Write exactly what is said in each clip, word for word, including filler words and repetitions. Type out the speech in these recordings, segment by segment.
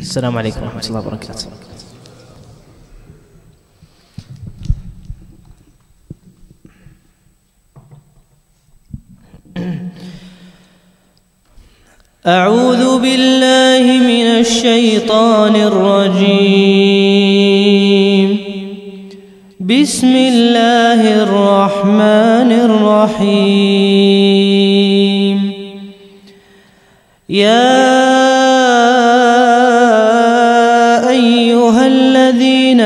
السلام عليكم ورحمة الله وبركاته. أعوذ بالله من الشيطان الرجيم. بسم الله الرحمن الرحيم. يا أيها الذين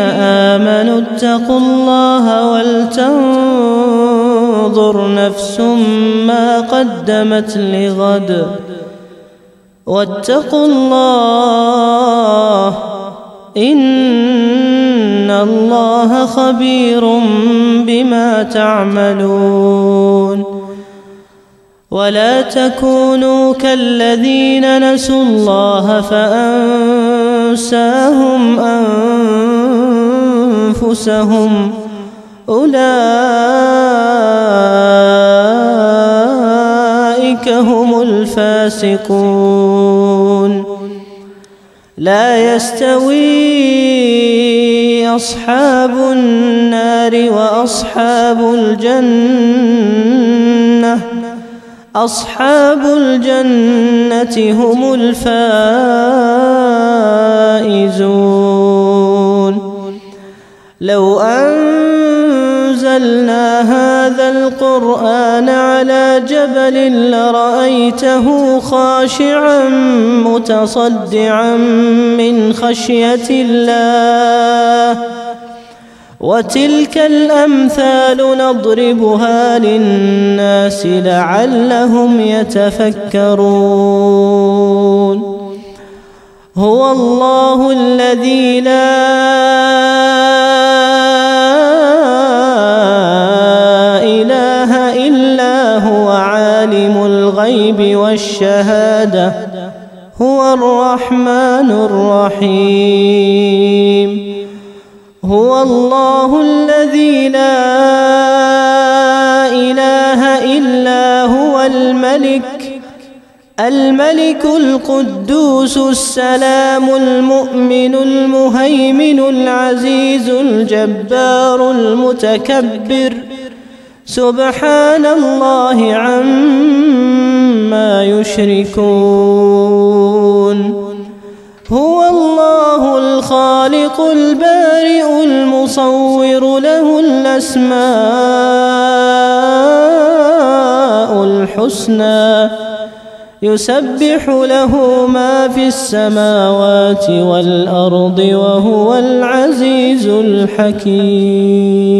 آمنوا اتقوا الله ولتنظر نفس ما قدمت لغد واتقوا الله إن الله خبير بما تعملون. ولا تكونوا كالذين نسوا الله فأنساهم أنفسهم أولئك هم الفاسقون. لا يستوي أصحاب النار وأصحاب الجنة أصحاب الجنة هم الفائزون. لو أنزلنا هذا القرآن على جبل لرأيته خاشعا متصدعا من خشية الله. وتلك الأمثال نضربها للناس لعلهم يتفكرون. هو الله الذي لا إله إلا هو عالم الغيب والشهادة هو الرحمن الرحيم. هو الله الذي لا إله إلا هو الملك الملك القدوس السلام المؤمن المهيمن العزيز الجبار المتكبر. سبحان الله عما يشركون. هو الله الخالق البارئ المصور له الأسماء الحسنى. يسبح له ما في السماوات والأرض وهو العزيز الحكيم.